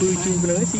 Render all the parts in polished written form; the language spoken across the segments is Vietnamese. Tôi chưa nói xí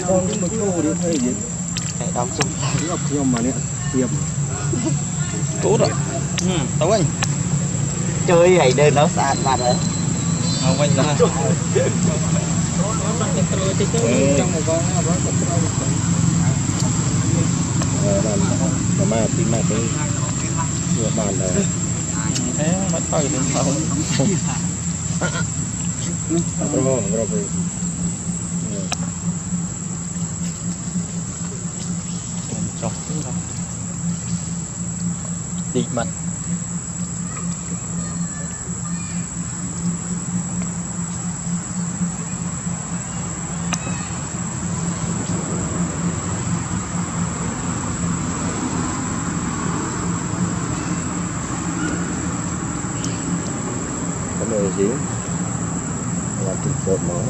đóng xong học nhưng mà nè tiệm tốt rồi. Tống anh chơi này đời nó sạt mặt rồi không anh là mai tính cái vừa bàn là thế mất coi đến sau địch mặt có nơi gì là thịt bột máu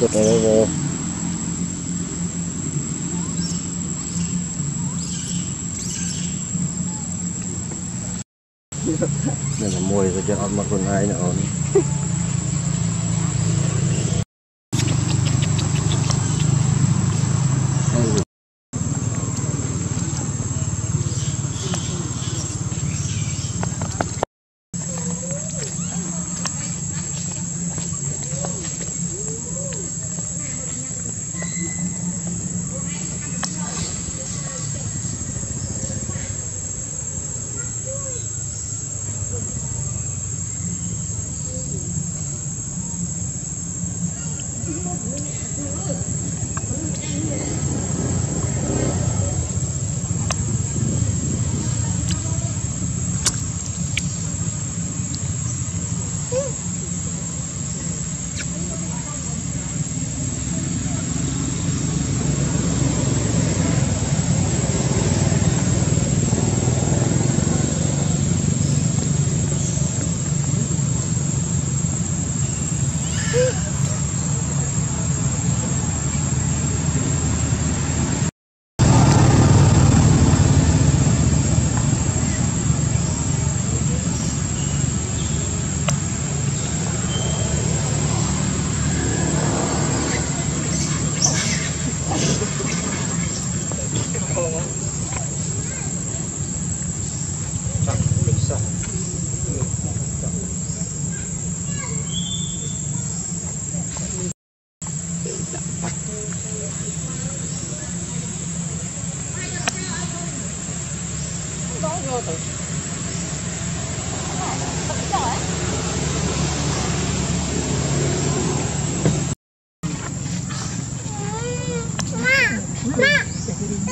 good over. Nên là mồi rồi chứ ăn mặc quần hai nữa.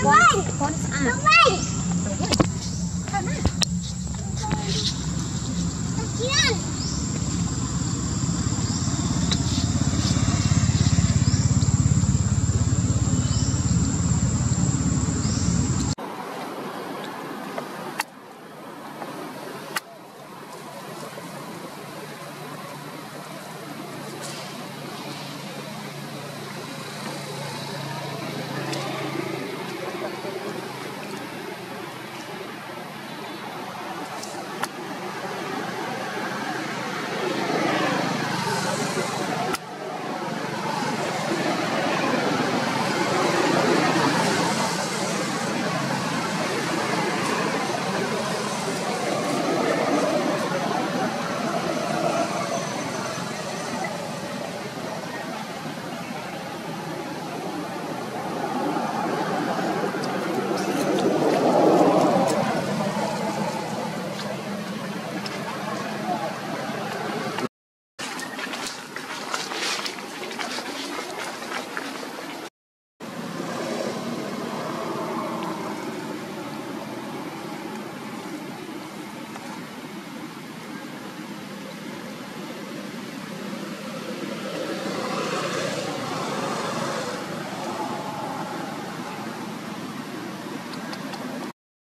Mama! Mama! Mama!